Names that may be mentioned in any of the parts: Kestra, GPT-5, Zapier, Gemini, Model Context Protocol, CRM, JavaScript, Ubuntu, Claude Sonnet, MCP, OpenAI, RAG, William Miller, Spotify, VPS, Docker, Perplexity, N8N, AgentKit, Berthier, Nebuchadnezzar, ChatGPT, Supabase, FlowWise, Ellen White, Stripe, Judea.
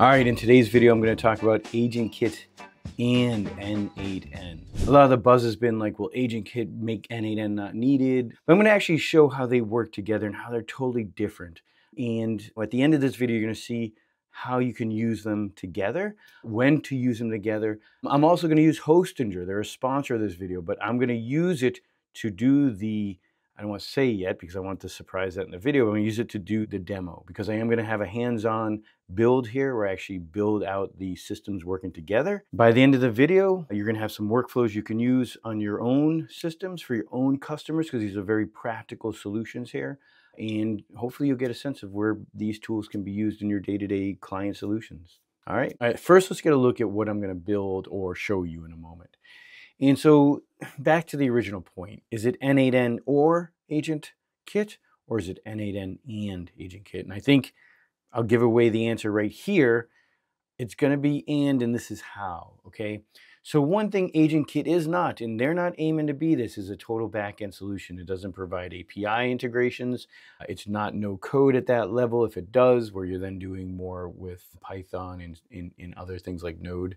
All right, in today's video, I'm going to talk about AgentKit and N8N. A lot of the buzz has been like, will AgentKit make N8N not needed? But I'm going to actually show how they work together and how they're totally different. And at the end of this video, you're going to see how you can use them together, when to use them together. I'm also going to use Hostinger. They're a sponsor of this video, but I'm going to use it to do the, I don't want to say yet because I want to surprise that in the video. I'm going to use it to do the demo because I am going to have a hands-on build here where I actually build out the systems working together. By the end of the video, you're going to have some workflows you can use on your own systems for your own customers because these are very practical solutions here. And hopefully you'll get a sense of where these tools can be used in your day-to-day client solutions. All right, first let's get a look at what I'm going to build or show you in a moment. And so back to the original point, is it N8N or AgentKit, or is it N8N and AgentKit? And I think I'll give away the answer right here. It's going to be and this is how, okay? So one thing AgentKit is not, and they're not aiming to be this, is a total backend solution. It doesn't provide API integrations. It's not no code at that level. If it does, where you're then doing more with Python and in other things like Node.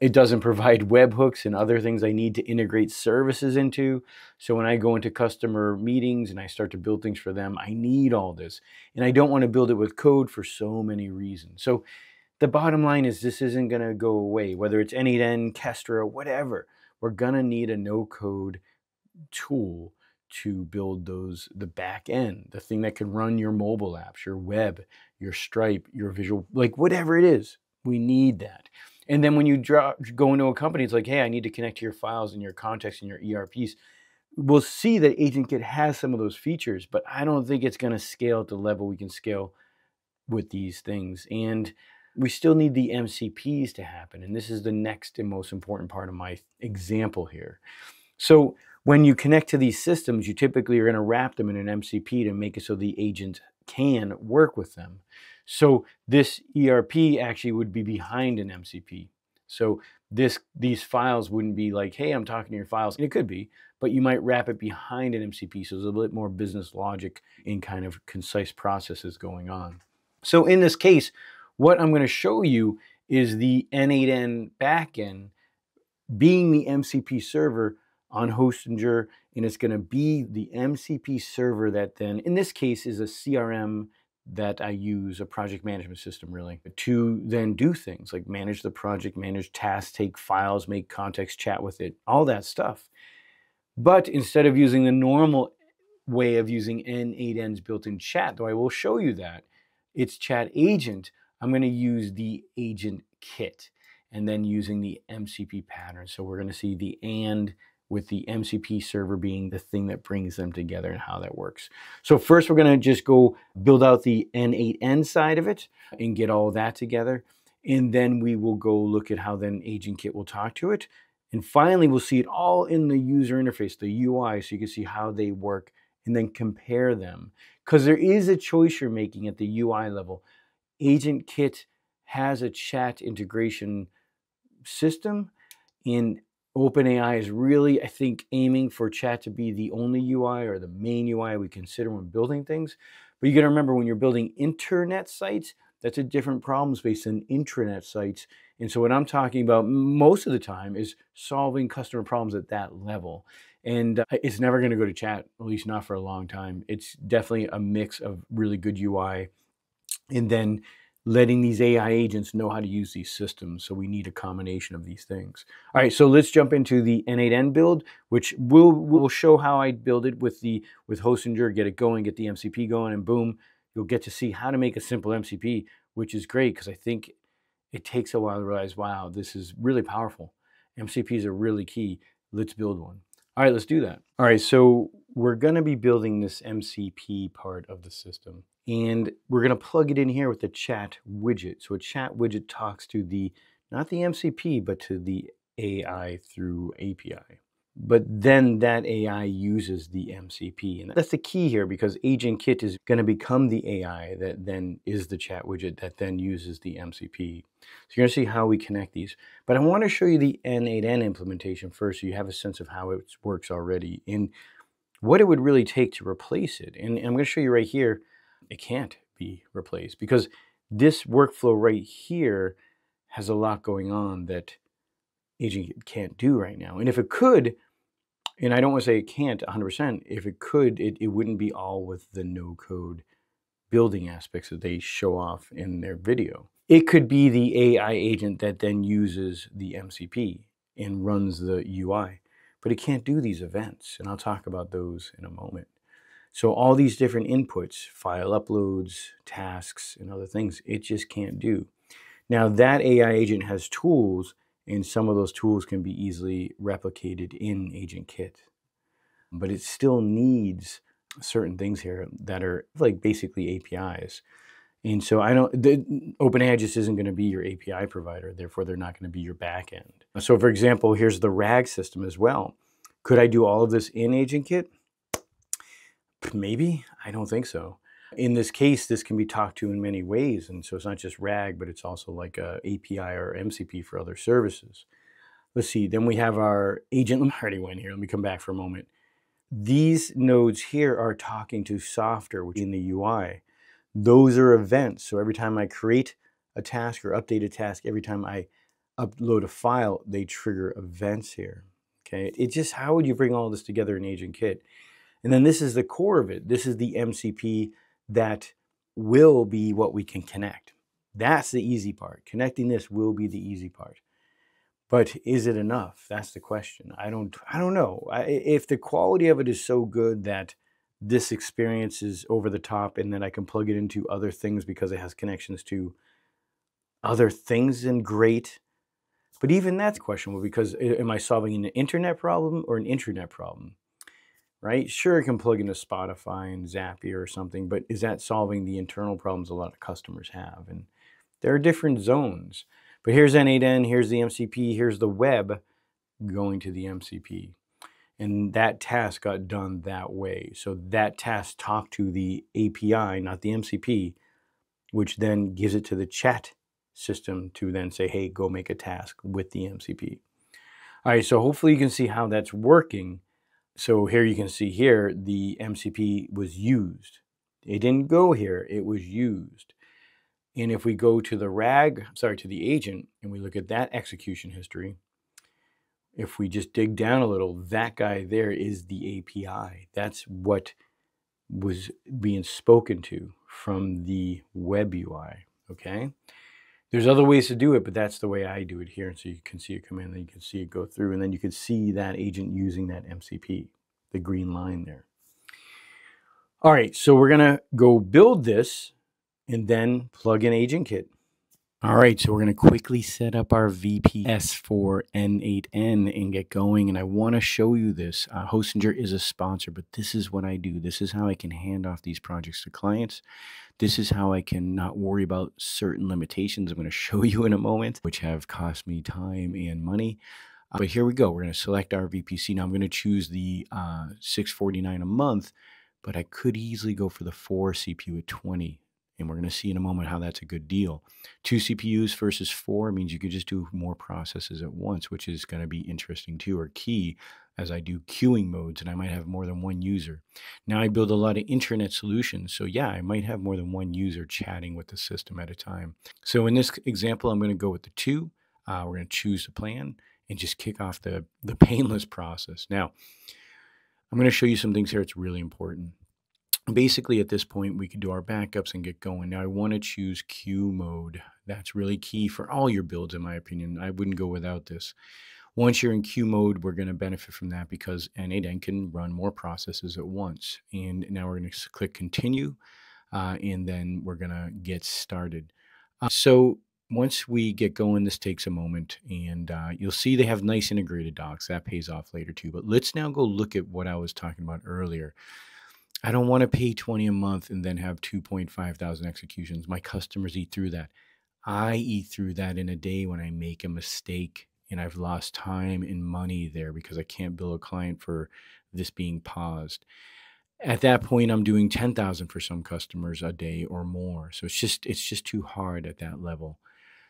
It doesn't provide webhooks and other things I need to integrate services into. So when I go into customer meetings and I start to build things for them, I need all this. And I don't want to build it with code for so many reasons. So the bottom line is this isn't going to go away, whether it's N8N, Kestra, whatever. We're going to need a no-code tool to build the back end, the thing that can run your mobile apps, your web, your Stripe, your visual, like whatever it is, we need that. And then when you go into a company, it's like, hey, I need to connect to your files and your contacts and your ERPs. We'll see that AgentKit has some of those features, but I don't think it's going to scale at the level we can scale with these things. And we still need the MCPs to happen. And this is the next and most important part of my example here. So when you connect to these systems, you typically are going to wrap them in an MCP to make it so the agent can work with them. So this ERP actually would be behind an MCP. So these files wouldn't be like, hey, I'm talking to your files. And it could be, but you might wrap it behind an MCP. So there's a bit more business logic and kind of concise processes going on. So in this case, what I'm going to show you is the N8N backend being the MCP server on Hostinger, and it's going to be the MCP server that then, in this case, is a CRM that I use, a project management system really, to then do things like manage the project, manage tasks, take files, make context, chat with it, all that stuff. But instead of using the normal way of using N8N's built-in chat, though I will show you that, it's chat agent, I'm going to use the agent kit and then using the MCP pattern. So we're going to see the and with the MCP server being the thing that brings them together and how that works. So first we're gonna just go build out the N8N side of it and get all that together. And then we will go look at how then AgentKit will talk to it. And finally, we'll see it all in the user interface, the UI, so you can see how they work and then compare them. Because there is a choice you're making at the UI level. AgentKit has a chat integration system in OpenAI is really, I think, aiming for chat to be the only UI or the main UI we consider when building things. But you got to remember when you're building internet sites, that's a different problem space than intranet sites. And so what I'm talking about most of the time is solving customer problems at that level. And it's never going to go to chat, at least not for a long time. It's definitely a mix of really good UI and then letting these AI agents know how to use these systems. So we need a combination of these things. All right, so let's jump into the N8N build, which will show how I build it with Hostinger, get it going, get the MCP going, and boom, you'll get to see how to make a simple MCP, which is great because I think it takes a while to realize, wow, this is really powerful. MCPs are really key. Let's build one. All right, let's do that. All right, so we're going to be building this MCP part of the system. And we're going to plug it in here with the chat widget. So a chat widget talks to the, not the MCP, but to the AI through API. But then that AI uses the MCP. And that's the key here because AgentKit is going to become the AI that then is the chat widget that then uses the MCP. So you're going to see how we connect these. But I want to show you the N8N implementation first so you have a sense of how it works already and what it would really take to replace it. And I'm going to show you right here, it can't be replaced because this workflow right here has a lot going on that AgentKit can't do right now. And if it could, and I don't want to say it can't 100%, if it could, it wouldn't be all with the no-code building aspects that they show off in their video. It could be the AI agent that then uses the MCP and runs the UI, but it can't do these events, and I'll talk about those in a moment. So all these different inputs, file uploads, tasks, and other things, it just can't do. Now that AI agent has tools, and some of those tools can be easily replicated in AgentKit. But it still needs certain things here that are like basically APIs. And so OpenAI just isn't going to be your API provider, therefore they're not going to be your backend. So for example, here's the RAG system as well. Could I do all of this in AgentKit? Maybe, I don't think so. In this case, this can be talked to in many ways, and so it's not just RAG, but it's also like a API or MCP for other services. Let's see, then we have our agent. I already went here, let me come back for a moment. These nodes here are talking to software in the UI. Those are events, so every time I create a task or update a task, every time I upload a file, they trigger events here, okay? It's just, how would you bring all this together in AgentKit? And then this is the core of it. This is the MCP that will be what we can connect. That's the easy part. Connecting this will be the easy part. But is it enough? That's the question. I don't know. If the quality of it is so good that this experience is over the top and then I can plug it into other things because it has connections to other things, and great. But even that's questionable, because am I solving an internet problem or an intranet problem? Right? Sure, it can plug into Spotify and Zapier or something, but is that solving the internal problems a lot of customers have? And there are different zones. But here's N8N, here's the MCP, here's the web going to the MCP. And that task got done that way. So that task talked to the API, not the MCP, which then gives it to the chat system to then say, hey, go make a task with the MCP. All right, so hopefully you can see how that's working. So here you can see here, the MCP was used. It didn't go here, it was used. And if we go to the agent, and we look at that execution history, if we just dig down a little, that guy there is the API. That's what was being spoken to from the web UI, okay? There's other ways to do it, but that's the way I do it here. And so you can see it come in, and then you can see it go through, and then you can see that agent using that MCP, the green line there. All right, so we're gonna go build this and then plug in AgentKit. All right, so we're gonna quickly set up our VPS for N8N and get going. And I wanna show you this. Hostinger is a sponsor, but this is what I do. This is how I can hand off these projects to clients. This is how I can not worry about certain limitations I'm going to show you in a moment, which have cost me time and money. But here we go. We're going to select our VPC. Now I'm going to choose the $649 a month, but I could easily go for the 4 CPU at 20. And we're going to see in a moment how that's a good deal. 2 CPUs versus 4 means you could just do more processes at once, which is going to be interesting too, or key, as I do queuing modes, and I might have more than one user. Now I build a lot of intranet solutions, so yeah, I might have more than one user chatting with the system at a time. So in this example, I'm going to go with the 2. We're going to choose the plan and just kick off the painless process. Now, I'm going to show you some things here. It's really important. Basically, at this point, we can do our backups and get going. Now, I want to choose queue mode. That's really key for all your builds, in my opinion. I wouldn't go without this. Once you're in queue mode, we're going to benefit from that because N8N can run more processes at once. And now we're going to click continue, and then we're going to get started. So once we get going, this takes a moment, and you'll see they have nice integrated docs. That pays off later too. But let's now go look at what I was talking about earlier. I don't want to pay $20 a month and then have 2,500 executions. My customers eat through that. I eat through that in a day when I make a mistake, and I've lost time and money there because I can't bill a client for this being paused. At that point, I'm doing 10,000 for some customers a day or more. So it's just too hard at that level.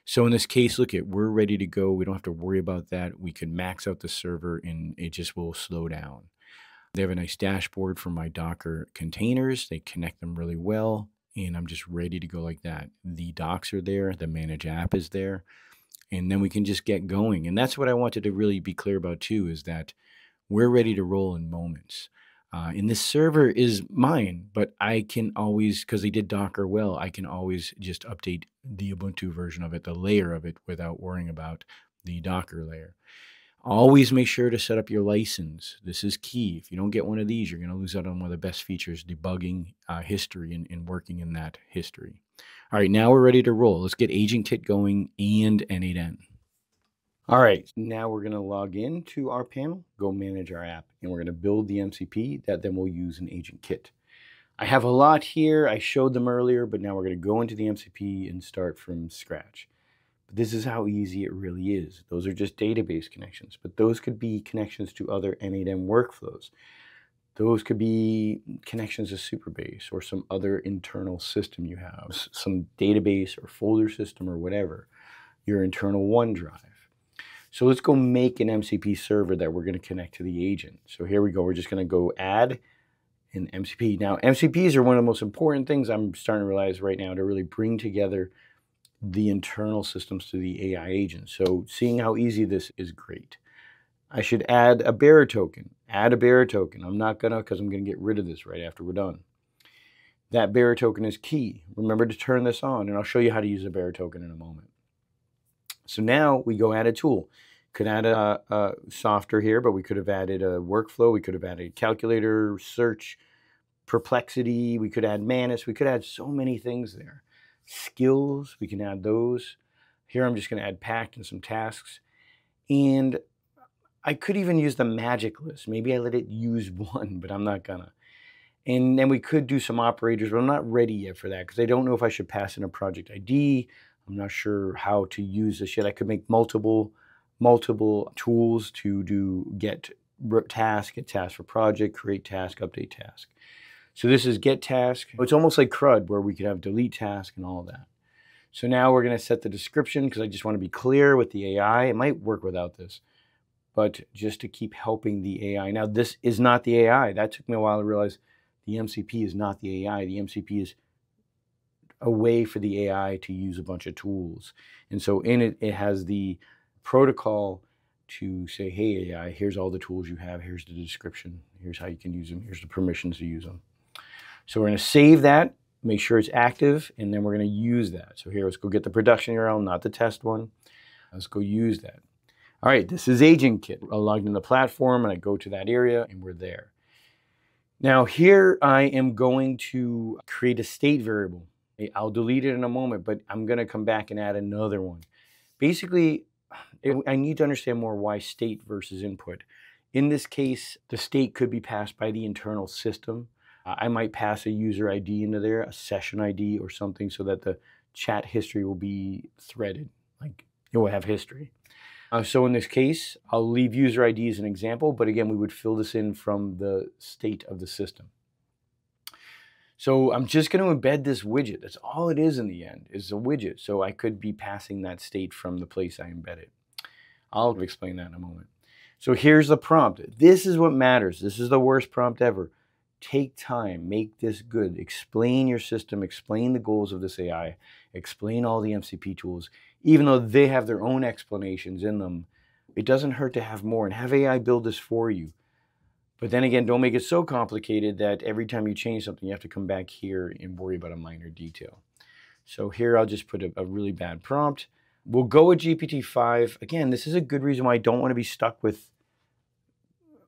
So in this case, look at, we're ready to go. We don't have to worry about that. We can max out the server and it just will slow down. They have a nice dashboard for my Docker containers. They connect them really well. and I'm just ready to go like that. The docs are there, the manage app is there, and then we can just get going. And that's what I wanted to really be clear about too, is that we're ready to roll in moments. And this server is mine, but I can always, because they did Docker well, I can always just update the Ubuntu version of it, the layer of it, without worrying about the Docker layer. Always make sure to set up your license. This is key. If you don't get one of these, you're going to lose out on one of the best features, debugging history and working in that history. All right, now we're ready to roll. Let's get AgentKit going and N8N. All right, now we're going to log in to our panel, go manage our app, and we're going to build the MCP that then we'll use in AgentKit. I have a lot here. I showed them earlier, but now we're going to go into the MCP and start from scratch. This is how easy it really is. Those are just database connections, but those could be connections to other N8N workflows. Those could be connections to Supabase or some other internal system you have, some database or folder system or whatever, your internal OneDrive. So let's go make an MCP server that we're going to connect to the agent. So here we go. We're just going to go add an MCP. Now, MCPs are one of the most important things I'm starting to realize right now to really bring together the internal systems to the AI agent. So seeing how easy this is, great. I should add a bearer token, I'm not gonna, because I'm gonna get rid of this right after we're done. That bearer token is key. Remember to turn this on, and I'll show you how to use a bearer token in a moment. So now we go add a tool. Could add a softer here, but we could have added a workflow. We could have added a calculator, search, Perplexity. We could add Manus. We could add so many things there. Skills, we can add those. Here I'm just going to add packed and some tasks. And I could even use the magic list. Maybe I let it use one, but I'm not gonna. And then we could do some operators, but I'm not ready yet for that because I don't know if I should pass in a project ID. I'm not sure how to use this yet. I could make multiple tools to do get task for project, create task, update task. So this is get task. It's almost like CRUD where we could have delete task and all that. So now we're going to set the description because I just want to be clear with the AI. It might work without this, but just to keep helping the AI. Now this is not the AI. That took me a while to realize the MCP is not the AI. The MCP is a way for the AI to use a bunch of tools. And so in it, it has the protocol to say, hey AI, here's all the tools you have. Here's the description. Here's how you can use them. Here's the permissions to use them. So we're going to save that, make sure it's active, and then we're going to use that. So here, let's go get the production URL, not the test one. Let's go use that. All right, this is AgentKit. I logged in the platform, and I go to that area, and we're there. Now here, I am going to create a state variable. I'll delete it in a moment, but I'm going to come back and add another one. Basically, I need to understand more why state versus input. In this case, the state could be passed by the internal system. I might pass a user ID into there, a session ID or something, so that the chat history will be threaded, like it will have history. So in this case, I'll leave user ID as an example, but again, we would fill this in from the state of the system. So I'm just going to embed this widget. That's all it is in the end, is a widget. So I could be passing that state from the place I embed it. I'll explain that in a moment. So here's the prompt. This is what matters. This is the worst prompt ever. Take time, make this good, explain your system, explain the goals of this AI, explain all the MCP tools, even though they have their own explanations in them. It doesn't hurt to have more and have AI build this for you. But then again, don't make it so complicated that every time you change something, you have to come back here and worry about a minor detail. So here I'll just put a really bad prompt. We'll go with GPT-5. Again, this is a good reason why I don't want to be stuck with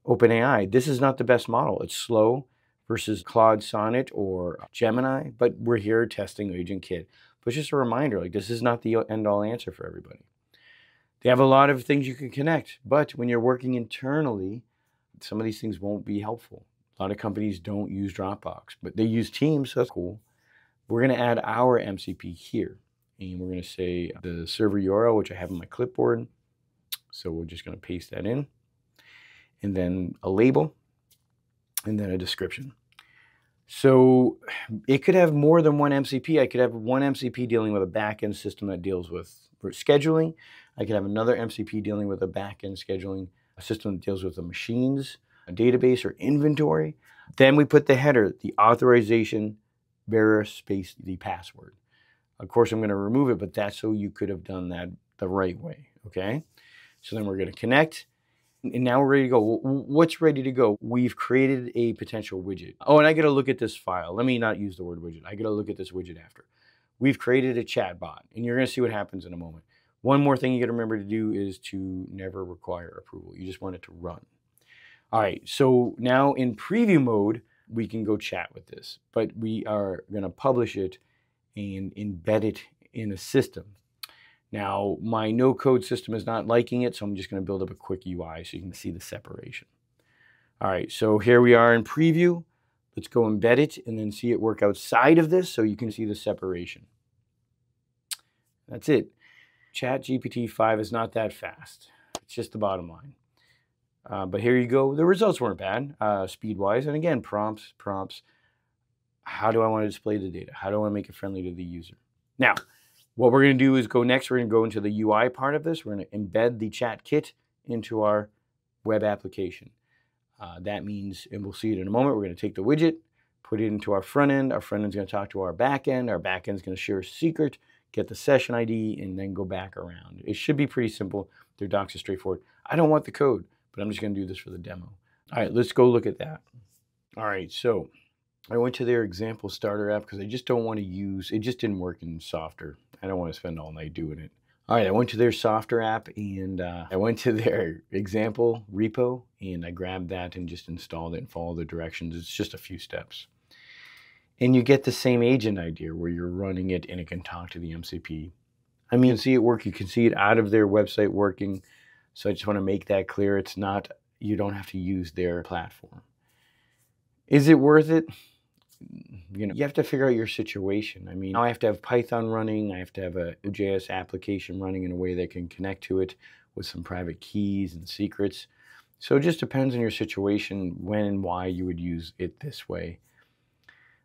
OpenAI. This is not the best model. It's slow versus Claude Sonnet or Gemini, but we're here testing AgentKit. But just a reminder, like this is not the end-all answer for everybody. They have a lot of things you can connect, but when you're working internally, some of these things won't be helpful. A lot of companies don't use Dropbox, but they use Teams, so that's cool. We're going to add our MCP here, and we're going to say the server URL, which I have in my clipboard. So we're just going to paste that in, and then a label, and then a description. So it could have more than one MCP. I could have one MCP dealing with a back-end system that deals with scheduling. I could have another MCP dealing with a back-end scheduling, a system that deals with the machines, a database or inventory. Then we put the header, the authorization bearer space the password. Of course, I'm going to remove it, but that's so you could have done that the right way, okay? So then we're going to connect, and now we're ready to go. What's ready to go? We've created a potential widget. Oh, and I got to look at this file. Let me not use the word widget. I got to look at this widget after. We've created a chat bot, and you're going to see what happens in a moment. One more thing you got to remember to do is to never require approval. You just want it to run. All right, so now in preview mode, we can go chat with this, but we are going to publish it and embed it in a system. Now, my no-code system is not liking it, so I'm just going to build up a quick UI so you can see the separation. All right, so here we are in preview. Let's go embed it and then see it work outside of this so you can see the separation. That's it. ChatGPT 5 is not that fast. It's just the bottom line. But here you go. The results weren't bad, speed-wise. And again, prompts. How do I want to display the data? How do I want to make it friendly to the user? Now, what we're going to do is go next. We're going to go into the UI part of this. We're going to embed the chat kit into our web application. That means, and we'll see it in a moment, we're going to take the widget, put it into our front end. Our front end's going to talk to our back end. Our back end's going to share a secret, get the session ID, and then go back around. It should be pretty simple. Their docs is straightforward. I don't want the code, but I'm just going to do this for the demo. All right, let's go look at that. All right, so I went to their example starter app because I just don't want to use, it just didn't work in Softer. I don't want to spend all night doing it. All right, I went to their Softer app and I went to their example repo and I grabbed that and just installed it and followed the directions. It's just a few steps. And you get the same agent idea where you're running it and it can talk to the MCP. I mean, you can see it work. You can see it out of their website working. So I just want to make that clear. It's not, you don't have to use their platform. Is it worth it? You know, you have to figure out your situation. I mean, now I have to have Python running. I have to have a JS application running in a way that can connect to it with some private keys and secrets. So it just depends on your situation, when and why you would use it this way.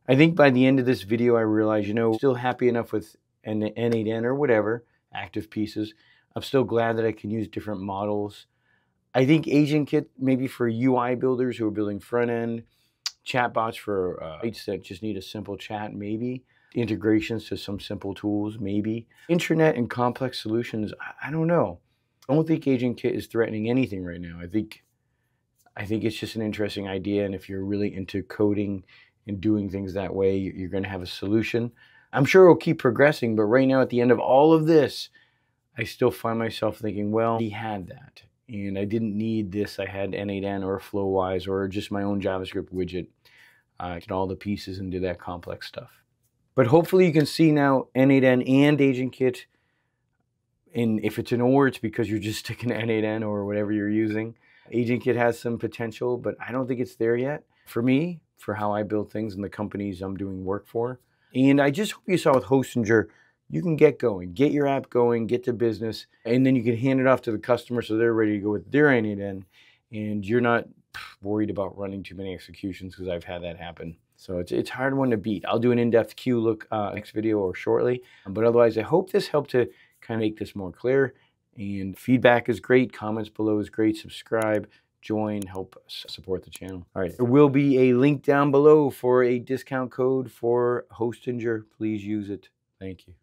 I think by the end of this video, I realized, you know, I'm still happy enough with an N8N or whatever, active pieces. I'm still glad that I can use different models. I think AgentKit, maybe for UI builders who are building front end, chatbots for sites that just need a simple chat, maybe. Integrations to some simple tools, maybe. Intranet and complex solutions, I don't know. I don't think AgentKit is threatening anything right now. I think it's just an interesting idea, and if you're really into coding and doing things that way, you're going to have a solution. I'm sure it'll keep progressing, but right now at the end of all of this, I still find myself thinking, well, he had that. And I didn't need this. I had N8N or FlowWise or just my own JavaScript widget. I did all the pieces and do that complex stuff. But hopefully you can see now N8N and AgentKit. And if it's an or, it's because you're just sticking to N8N or whatever you're using. AgentKit has some potential, but I don't think it's there yet. For me, for how I build things and the companies I'm doing work for. And I just hope you saw with Hostinger, you can get going, get your app going, get to business, and then you can hand it off to the customer so they're ready to go with their N8N, and you're not worried about running too many executions because I've had that happen. So it's a hard one to beat. I'll do an in-depth Q look next video or shortly, but otherwise I hope this helped to kind of make this more clear, and feedback is great, comments below is great, subscribe, join, help support the channel. All right, there will be a link down below for a discount code for Hostinger. Please use it. Thank you.